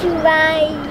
to ride.